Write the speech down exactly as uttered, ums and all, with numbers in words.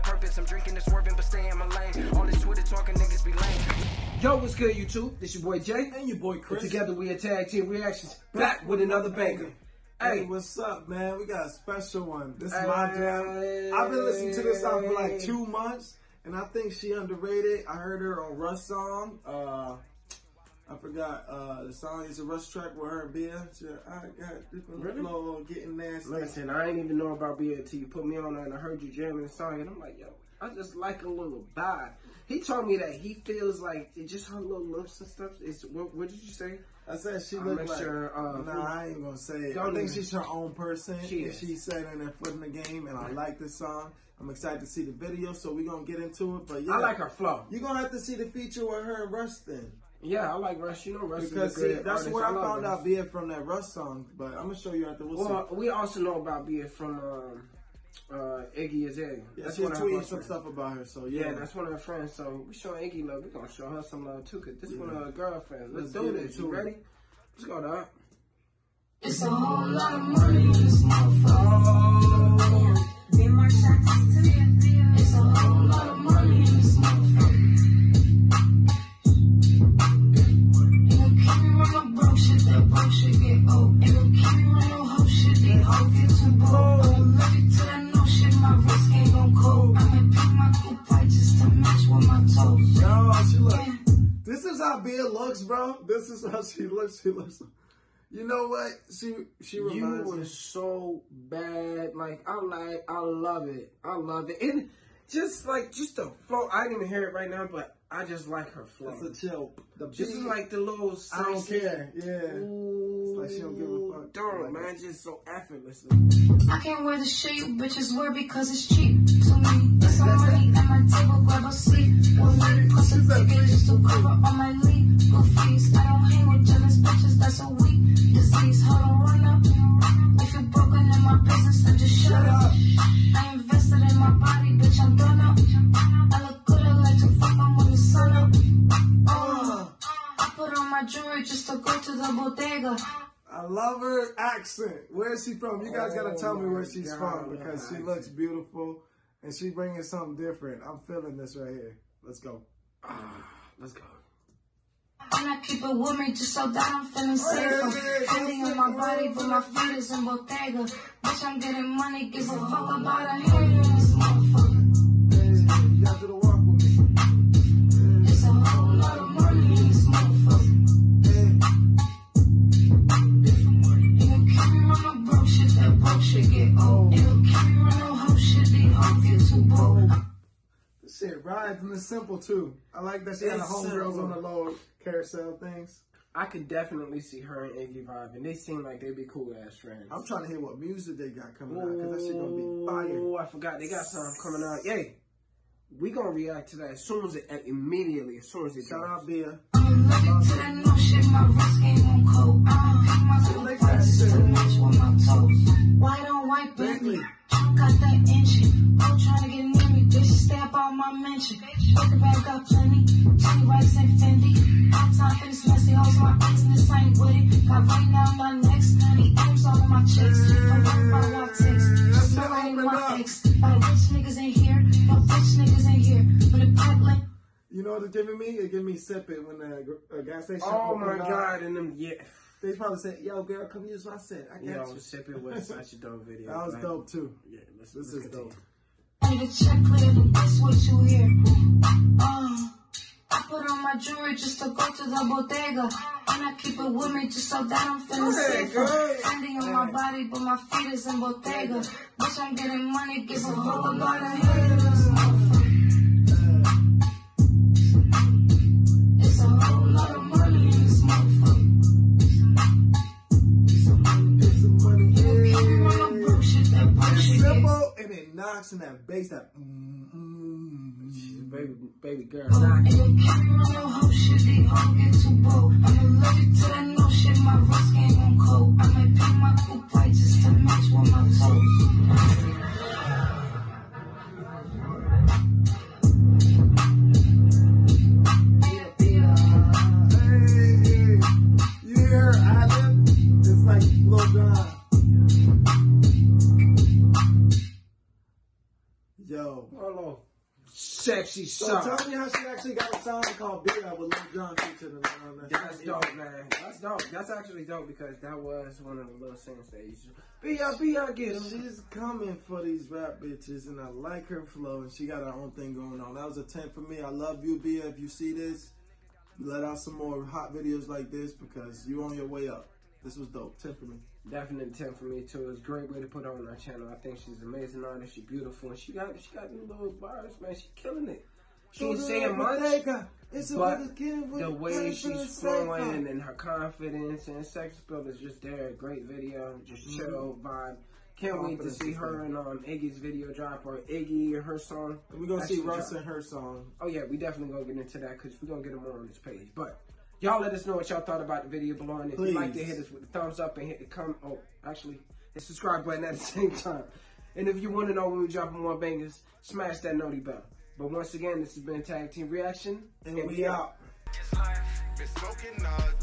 a purpose. I'm drinking and swerving, but stay in my lane. All this Twitter talking niggas be lame. Yo, what's good, YouTube? This your boy Jay. And your boy Chris. And together we at Tag Team Reactions, back with another banger. Hey, what's up, man? We got a special one. This is my jam. I've been listening to this song for like two months, and I think she underrated. I heard her on Russ song. Uh, I forgot uh, the song. It's a Russ track with her and Bia. She, I got different really? Flow, getting nasty. Listen, I ain't even know about Bia until you put me on and I heard you jamming the song, and I'm like, yo, I just like a little vibe. He told me that he feels like it just her little lips and stuff. It's what, what did you say? I said she looks like. Sure, uh, nah, I ain't gonna say it. I think she's her own person. She is. She's setting her foot in the game, and I like this song. I'm excited to see the video, so we're gonna get into it. But yeah, I like her flow. You're gonna have to see the feature with her and Russ then. Yeah, I like Russ. You know Russ because, is a good see, that's artist. Where I, I found Russ. Out Bia from that Russ song. But I'm gonna show you after. We'll, well see. We also know about Bia from um, uh, Iggy Azalea. Yeah, that's she tweeted some stuff about her. So yeah, yeah, that's one of her friends. So we show Iggy love. We gonna show her some love too. Cause this yeah. one of her girlfriends. Let's, Let's do this. You ready? Let's go, dog. It's a whole lot of money in this motherfucker. Then my shots to me. It's a whole lot of money in this motherfucker. This is how Bia looks, bro. This is how she looks. She looks. You know what? She she reminds me. You were so bad. Like I like. I love it. I love it. And just like just the flow. I didn't even hear it right now, but I just like her flow. It's a chill. This is like the little. I don't care. Yeah. Ooh, it's like she don't give a fuck. Darn, man, just so effortlessly. I can't wear the shit you bitches wear because it's cheap to me. It's some money at my table, grab a seat. We'll let it put some tickets just to cover all my legal fees. I don't hang with jealous bitches, that's a weak disease. Hold on, run up. If you're broken in my business, then just shut up. I invested in my body, bitch, I'm done up. I look good, I like to fuck, I'm on the sun up. Oh, I put on my jewelry just to go to the bodega. I love her accent. Where is she from? You guys oh gotta tell me where she's God, from because she accent. Looks beautiful and she bringing something different. I'm feeling this right here. Let's go. Uh, let's go. And I keep it with me just so that I'm feeling safe. Feeling in my body, but my feet is in Bottega. Bitch, I'm getting money, give a fuck about a hair in this motherfucker. Y'all do the walk with me. It's a whole lot of money in this motherfucker. This shit rides and it's simple too. I like that she had the homegirls on the low carousel things. I could definitely see her and Iggy vibe, and they seem like they'd be cool ass friends. I'm trying to hear what music they got coming Ooh, out because that shit gonna be fire. Oh, I forgot they got something coming out. Yay! We gonna react to that as soon as it immediately. As soon as it. Shout out Bia. I'm looking to that new shit. My wrist ain't on cold. I don't pick my just to match with my toes. White on white, Bentley. Got that inch. I'm trying to get near me. Bitch, stay up on my mention. Fuck the bag, got plenty. Twenty rights and Fendi. I'm top is messy. Hoes my business ain't with it. Got right now my next money. M's all on my chicks. I'm rock my white ticks. Just know I ain't my ex. My rich niggas ain't here. My bitch niggas. You know what it's giving me? It giving me sip it when the uh, gas station. Oh my God! And them yeah, they probably said, "Yo, girl, come use my set." I got Yo, you. Yo, sip it was such a dope video. That was like, dope too. Yeah, let's, this let's is continue. Dope. I need a checklist. That's what you hear. Um, I put on my jewelry just to go to the bodega, and I keep it with me just so that I'm feeling safe. Fendi on my body, but my feet is in Bottega. Bitch, I'm getting money, give a fuck about a hater. And that bass, that mm, mm, she's a baby, baby girl. I'm it's like Lil Jon. Yo, Hello. Sexy song. So tell me how she actually got a song called Bia with Lil Jon featuring on that. That's dope, man. That's dope. That's actually dope because that was one of the little singers that used to Bia, Bia, get him. She's coming for these rap bitches and I like her flow and she got her own thing going on. That was a ten for me. I love you, Bia. If you see this, let out some more hot videos like this because you're on your way up. This was dope. ten for me. Definite ten for me too. It's a great way to put on our channel. I think she's an amazing artist. She's beautiful. And she got she got these little bars, man. She's killing it. She ain't saying much, but the way she's flowing and her confidence and sex appeal is just there. Great video. Just chill vibe. Can't wait to see her and um, Iggy's video drop or Iggy and her song. We're going to see Russ and her song. Oh yeah, we definitely going to get into that because we're going to get them more on this page. But y'all let us know what y'all thought about the video below. And if Please. you liked it, hit us with a thumbs up and hit the comment. Oh, actually, hit the subscribe button at the same time. And if you want to know when we drop more bangers, smash that noti bell. But once again, this has been Tag Team Reaction. And, and we, we out. out.